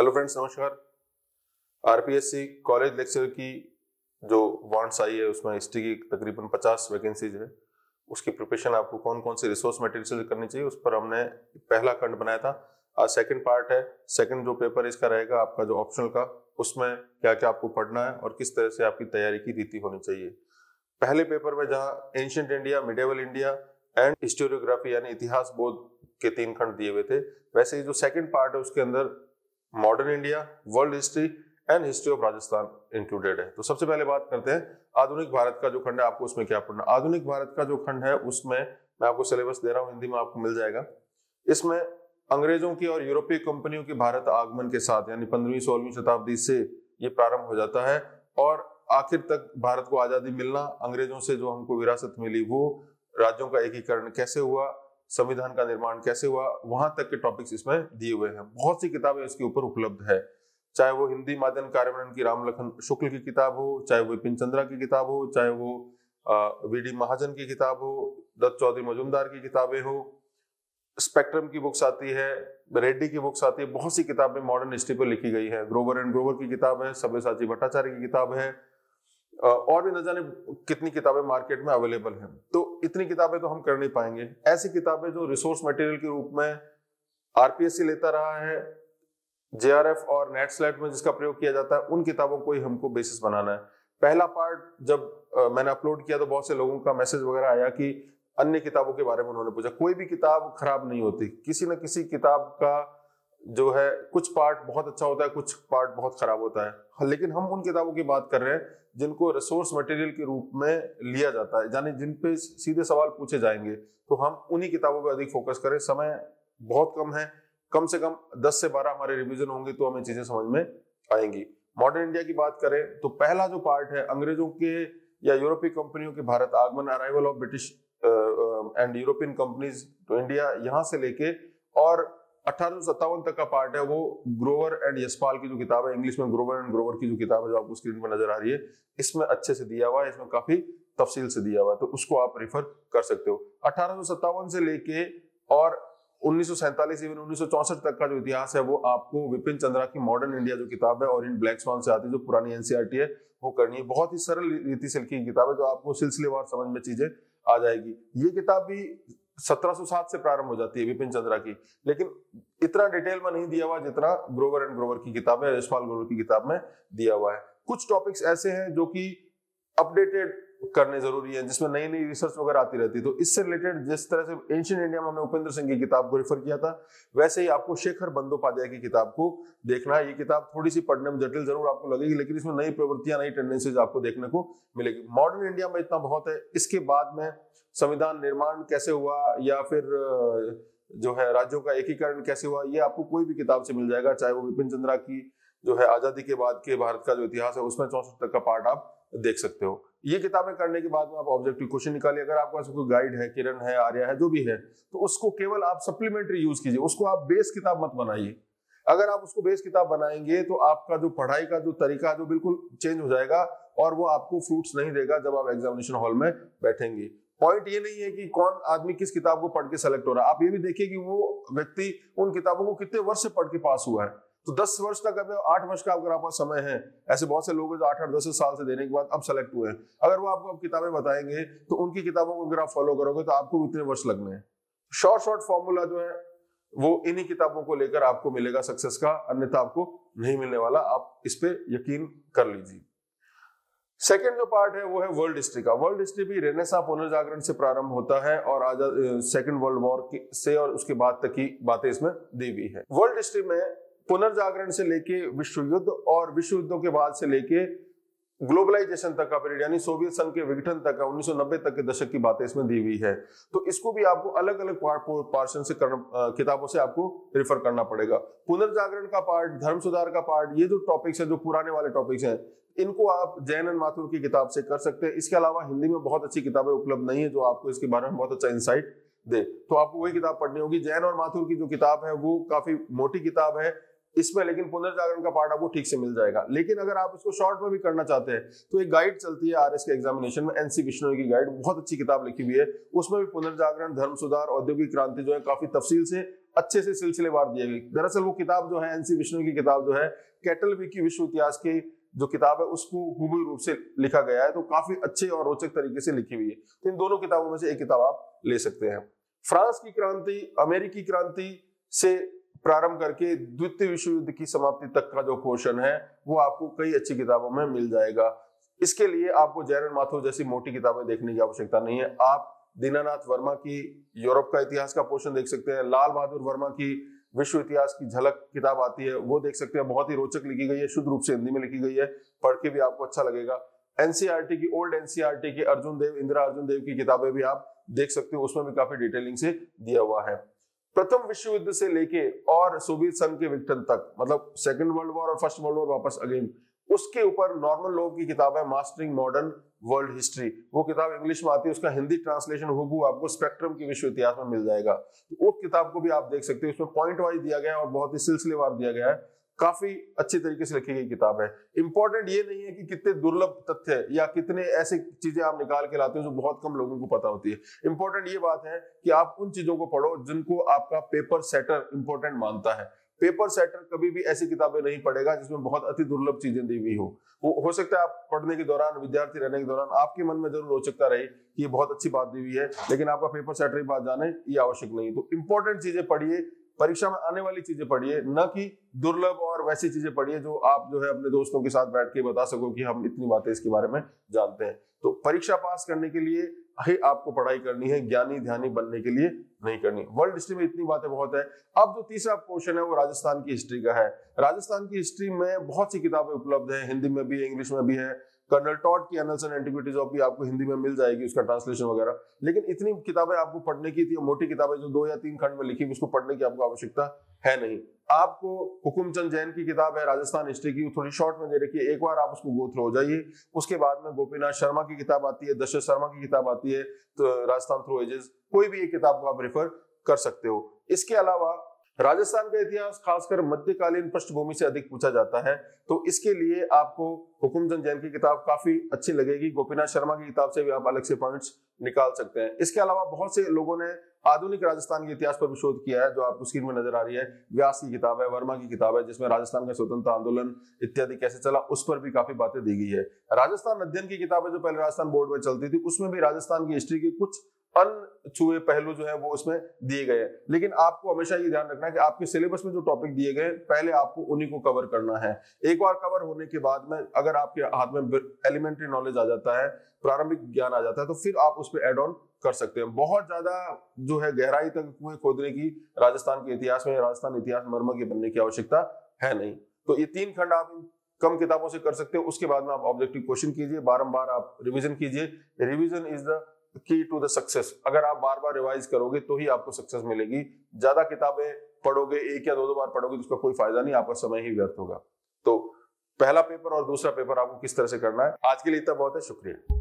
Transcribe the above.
Hello friends, नमस्कार। RPSC college lecture की जो वांट्स आई है उसमें हिस्ट्री की तकरीबन 50 वैकेंसीज है। उसकी प्रिपरेशन आपको कौन कौन से रिसोर्स मटेरियल से करनी चाहिए उस पर हमने पहला खंड बनाया था। आज सेकंड पार्ट है। सेकंड जो पेपर इसका रहेगा आपका जो ऑप्शनल का, उसमें क्या क्या आपको पढ़ना है और किस तरह से आपकी तैयारी की रीति होनी चाहिए। पहले पेपर में जहाँ ancient India, medieval India and historiography यानी इतिहास बोध के 3 खंड दिए हुए थे, वैसे ही जो सेकंड पार्ट है उसके अंदर modern India, world history and history of Rajasthan included है। तो सबसे पहले बात करते हैं आधुनिक भारत का जो खंड है आपको उसमें क्या पढ़ना। आधुनिक भारत का जो खंड है उसमें मैं आपको सिलेबस दे रहा हूं, हिंदी में आपको मिल जाएगा। इसमें अंग्रेजों की और यूरोपीय कंपनियों के भारत आगमन के साथ यानी 15वीं-16वीं शताब्दी से ये प्रारंभ हो जाता है और आखिर तक भारत को आजादी मिलना, अंग्रेजों से जो हमको विरासत मिली वो, राज्यों का एकीकरण कैसे हुआ, संविधान का निर्माण कैसे हुआ, वहां तक के टॉपिक्स इसमें दिए हुए हैं। बहुत सी किताबें इसके ऊपर उपलब्ध है, चाहे वो हिंदी माध्यम कार्यान्वयन की रामलखन शुक्ल की किताब हो, चाहे वो विपिन चंद्रा की किताब हो, चाहे वो वीडी महाजन की किताब हो, दत्त चौधरी मजुमदार की किताबें हो, स्पेक्ट्रम की बुक्स आती है, रेड्डी की बुक्स आती है। बहुत सी किताबें मॉडर्न हिस्ट्री पर लिखी गई है। ग्रोवर एंड ग्रोवर की किताब है, सब्यसाची भट्टाचार्य की किताब है और भी न जाने कितनी किताबें मार्केट में अवेलेबल हैं। तो इतनी किताबें तो हम कर नहीं पाएंगे। ऐसी किताबें जो रिसोर्स मटेरियल के रूप में आरपीएससी लेता रहा है, जेआरएफ और नेट स्लैट में जिसका प्रयोग किया जाता है, उन किताबों को ही हमको बेसिस बनाना है। पहला पार्ट जब मैंने अपलोड किया तो बहुत से लोगों का मैसेज वगैरह आया कि अन्य किताबों के बारे में उन्होंने पूछा। कोई भी किताब खराब नहीं होती, किसी न किसी किताब का जो है कुछ पार्ट बहुत अच्छा होता है, कुछ पार्ट बहुत खराब होता है। लेकिन हम उन किताबों की बात कर रहे हैं जिनको रिसोर्स मटेरियल के रूप में लिया जाता है, यानी जिन पे सीधे सवाल पूछे जाएंगे, तो हम उन्हीं किताबों पर अधिक फोकस करें। समय बहुत कम है, कम से कम 10 से 12 हमारे रिविजन होंगे तो हमें चीजें समझ में आएंगी। मॉडर्न इंडिया की बात करें तो पहला जो पार्ट है अंग्रेजों के या यूरोपीय कंपनियों के भारत आगमन, arrival of British and European companies to India, यहाँ से लेके और 1857 तक का पार्ट है वो ग्रोवर एंड यशपाल की जो किताब है, इंग्लिश में ग्रोवर एंड ग्रोवर की जो किताब है जो आपको स्क्रीन पर नजर आ रही है, इसमें अच्छे से दिया हुआ है, इसमें काफी तफसील से दिया हुआ है, तो उसको आप रेफर कर सकते हो। 1857 से लेके और 1947 इवन 1964 तक का जो इतिहास है वो आपको विपिन चंद्रा की मॉडर्न इंडिया जो किताब है और इन ब्लैक स्वान से आती है, जो पुरानी एनसीईआरटी है, वो करनी है। बहुत ही सरल रीति से लिखी किताब है जो आपको सिलसिलेवार समझ में चीजें आ जाएगी। ये किताब भी 1707 से प्रारंभ हो जाती है विपिन चंद्रा की, लेकिन इतना डिटेल में नहीं दिया हुआ जितना ग्रोवर एंड ग्रोवर की किताब है, यशपाल ग्रोवर की किताब में दिया हुआ है। कुछ टॉपिक्स ऐसे हैं जो कि अपडेटेड करने जरूरी है, जिसमें नई नई रिसर्च वगैरह आती रहती है। तो इससे रिलेटेड जिस तरह से एंशिएंट इंडिया में हमने उपेंद्र सिंह की किताब को रेफर किया था, वैसे ही आपको शेखर बंदोपाध्याय की किताब को देखना है। ये किताब थोड़ी सी पढ़ने में जटिल जरूर आपको लगेगी, लेकिन इसमें नई प्रवृत्तियां, नई टेंडेंसीज आपको देखने को मिलेगी। मॉडर्न इंडिया में इतना बहुत है। इसके बाद में संविधान निर्माण कैसे हुआ या फिर जो है राज्यों का एकीकरण कैसे हुआ, ये आपको कोई भी किताब से मिल जाएगा, चाहे वो विपिन चंद्रा की जो है आजादी के बाद के भारत का जो इतिहास है उसमें 64 तक का पार्ट आप देख सकते हो। ये किताबें करने के बाद में आप ऑब्जेक्टिव क्वेश्चन निकालिए। अगर आपके पास कोई गाइड है, किरण है, आर्या है, जो भी है, तो उसको केवल आप सप्लीमेंट्री यूज कीजिए, उसको आप बेस किताब मत बनाइए। अगर आप उसको बेस किताब बनाएंगे तो आपका जो पढ़ाई का जो तरीका जो बिल्कुल चेंज हो जाएगा और वो आपको फ्रूट्स नहीं देगा जब आप एग्जामिनेशन हॉल में बैठेंगे। पॉइंट ये नहीं है कि कौन आदमी किस किताब को पढ़ के सेलेक्ट हो रहा है, आप ये भी देखिए कि वो व्यक्ति उन किताबों को कितने वर्ष से पढ़ के पास हुआ है। तो 10 वर्ष तक, अगर 8 वर्ष का अगर आपका समय है, ऐसे बहुत से लोग हैं जो 8-10 साल से देने के बाद अब सेलेक्ट हुए हैं, अगर वो आपको अब किताबें बताएंगे तो उनकी किताबों को अगर आप फॉलो करोगे तो आपको इतने वर्ष लगने हैं। शॉर्ट फॉर्मूला जो है वो इन्हीं किताबों को लेकर आपको मिलेगा सक्सेस का, अन्यथा आपको नहीं मिलने वाला। आप इस पर यकीन कर लीजिए। सेकेंड जो पार्ट है वो है वर्ल्ड हिस्ट्री का। वर्ल्ड हिस्ट्री भी रेनेसां पुनर्जागरण से प्रारंभ होता है और आजाद सेकेंड वर्ल्ड वॉर से और उसके बाद तक की बातें इसमें दी हुई है। वर्ल्ड हिस्ट्री में पुनर्जागरण से लेके विश्व युद्ध और विश्व युद्धों के बाद से लेके ग्लोबलाइजेशन तक का पीरियड यानी सोवियत संघ के विघटन तक का 1990 तक के दशक की बातें इसमें दी हुई है। तो इसको भी आपको अलग अलग पार्शन से किताबों से आपको रेफर करना पड़ेगा। पुनर्जागरण का पार्ट, धर्म सुधार का पार्ट, ये जो टॉपिक्स हैं, जो पुराने वाले टॉपिक्स हैं, इनको आप जैन एंड माथुर की किताब से कर सकते हैं। इसके अलावा हिंदी में बहुत अच्छी किताबें उपलब्ध नहीं है जो आपको इसके बारे में बहुत अच्छा इंसाइट दे, तो आपको वही किताब पढ़नी होगी। जैन और माथुर की जो किताब है वो काफी मोटी किताब है, इसमें लेकिन पुनर्जागरण का पार्ट आपको ठीक से मिल जाएगा। लेकिन अगर आप इसको शॉर्ट में भी करना चाहते हैं तो एक गाइड चलती है आरएस के एग्जामिनेशन में, एनसी विष्णोई की गाइड, बहुत अच्छी किताब लिखी हुई है, उसमें भी पुनर्जागरण, धर्म सुधार, औद्योगिक क्रांति जो है काफी तफसील से अच्छे से सिलसिलेवार दिए गए। दरअसल वो किताब जो है एनसी विष्णु की किताब जो है कैटलवी की विश्व इतिहास की जो किताब है उसको हुबहू रूप से लिखा गया है, तो काफी अच्छे और रोचक तरीके से लिखी हुई है। तो इन दोनों किताबों में से एक किताब आप ले सकते हैं। फ्रांस की क्रांति अमेरिकी क्रांति से प्रारंभ करके द्वितीय विश्व युद्ध की समाप्ति तक का जो पोर्शन है वो आपको कई अच्छी किताबों में मिल जाएगा। इसके लिए आपको जयरन माथुर जैसी मोटी किताबें देखने की आवश्यकता नहीं है। आप दीनानाथ वर्मा की यूरोप का इतिहास का पोर्शन देख सकते हैं, लाल बहादुर वर्मा की विश्व इतिहास की झलक किताब आती है वो देख सकते हैं, बहुत ही रोचक लिखी गई है, शुद्ध रूप से हिंदी में लिखी गई है, पढ़ के भी आपको अच्छा लगेगा। एनसीईआरटी की ओल्ड एनसीईआरटी की अर्जुन देव इंदिरा अर्जुन देव की किताबें भी आप देख सकते हो, उसमें भी काफी डिटेलिंग से दिया हुआ है। प्रथम विश्व युद्ध से लेके और सोवियत संघ के विघटन तक, मतलब सेकंड वर्ल्ड वॉर और फर्स्ट वर्ल्ड वॉर वापस अगेन, उसके ऊपर नॉर्मन लोग की किताब है मास्टरिंग मॉडर्न वर्ल्ड हिस्ट्री। वो किताब इंग्लिश में आती है, उसका हिंदी ट्रांसलेशन हुबहू आपको स्पेक्ट्रम के विश्व इतिहास में मिल जाएगा। तो उस किताब को भी आप देख सकते हो, उसमें पॉइंट वाइज दिया गया है और बहुत ही सिलसिलेवार दिया गया है, काफी अच्छे तरीके से लिखी गई किताब है। इंपॉर्टेंट ये नहीं है कि कितने दुर्लभ तथ्य या कितने ऐसे चीजें आप निकाल के लाते हो जो बहुत कम लोगों को पता होती है। इंपॉर्टेंट ये बात है कि आप उन चीजों को पढ़ो जिनको आपका पेपर सेटर इंपॉर्टेंट मानता है। पेपर सेटर कभी भी ऐसी किताबें नहीं पढ़ेगा जिसमें बहुत अति दुर्लभ चीजें दी हुई हो। वो हो सकता है आप पढ़ने के दौरान, विद्यार्थी रहने के दौरान आपके मन में जरूर रोचकता रही कि ये बहुत अच्छी बात दी हुई है, लेकिन आपका पेपर सेटर की बात जाने ये आवश्यक नहीं। तो इंपॉर्टेंट चीजें पढ़िए, परीक्षा में आने वाली चीजें पढ़िए, न कि दुर्लभ और वैसी चीजें पढ़िए जो आप जो है अपने दोस्तों के साथ बैठ के बता सको कि हम इतनी बातें इसके बारे में जानते हैं। तो परीक्षा पास करने के लिए ही आपको पढ़ाई करनी है, ज्ञानी ध्यानी बनने के लिए नहीं करनी। वर्ल्ड हिस्ट्री में इतनी बातें बहुत है। अब जो तीसरा पोर्शन है वो राजस्थान की हिस्ट्री का है। राजस्थान की हिस्ट्री में बहुत सी किताबें उपलब्ध है, हिंदी में भी है, इंग्लिश में भी है। कर्नल टॉड की एनल्स एंड एंटीक्विटीज भी आपको हिंदी में मिल जाएगी, उसका ट्रांसलेशन वगैरह। लेकिन इतनी किताबें आपको पढ़ने की, मोटी किताबें जो 2 या 3 खंड में लिखी उसको पढ़ने की आपको आवश्यकता है नहीं। आपको हुकुमचंद जैन की किताब है राजस्थान हिस्ट्री की, थोड़ी शॉर्ट में दे रखी है, एक बार आप उसको गो थ्रू हो जाइए। उसके बाद में गोपीनाथ शर्मा की किताब आती है, दशरथ शर्मा की किताब आती है, तो राजस्थान थ्रू एजेस, कोई भी एक किताब को आप रेफर कर सकते हो। इसके अलावा राजस्थान का इतिहास खासकर मध्यकालीन पृष्ठभूमि से अधिक पूछा जाता है, तो इसके लिए आपको हुकुमचंद जैन की किताब काफी अच्छी लगेगी। गोपीनाथ शर्मा की किताब से भी आप अलग से पॉइंट्स निकाल सकते हैं। इसके अलावा बहुत से लोगों ने आधुनिक राजस्थान के इतिहास पर भी शोध किया है, जो आपको स्क्रीन में नजर आ रही है। व्यास की किताब है, वर्मा की किताब है, जिसमें राजस्थान का स्वतंत्रता आंदोलन इत्यादि कैसे चला उस पर भी काफी बातें दी गई है। राजस्थान अध्ययन की किताब है जो पहले राजस्थान बोर्ड में चलती थी, उसमें भी राजस्थान की हिस्ट्री की कुछ अनछुए पहलू जो है वो उसमें दिए गए हैं। लेकिन आपको हमेशा ये ध्यान रखना है कि आपके सिलेबस में जो टॉपिक दिए गए पहले आपको उन्हीं को कवर करना है। एक बार कवर होने के बाद में अगर आपके हाथ में एलिमेंट्री नॉलेज आ जाता है, प्रारंभिक ज्ञान आ जाता है, तो फिर आप उस पर एड ऑन कर सकते हैं। बहुत ज्यादा जो है गहराई तक कुएं खोदने की राजस्थान के इतिहास में, राजस्थान इतिहास मर्म के बनने की आवश्यकता है नहीं। तो ये 3 खंड आप कम किताबों से कर सकते हो। उसके बाद में आप ऑब्जेक्टिव क्वेश्चन कीजिए, बारंबार आप रिवीजन कीजिए। Revision is the key to the success. अगर आप बार बार रिवाइज करोगे तो ही आपको सक्सेस मिलेगी। ज्यादा किताबें पढ़ोगे, 1 या 2 बार पढ़ोगे तो उसका कोई फायदा नहीं, आपका समय ही व्यर्थ होगा। तो पहला पेपर और दूसरा पेपर आपको किस तरह से करना है, आज के लिए इतना बहुत है। शुक्रिया।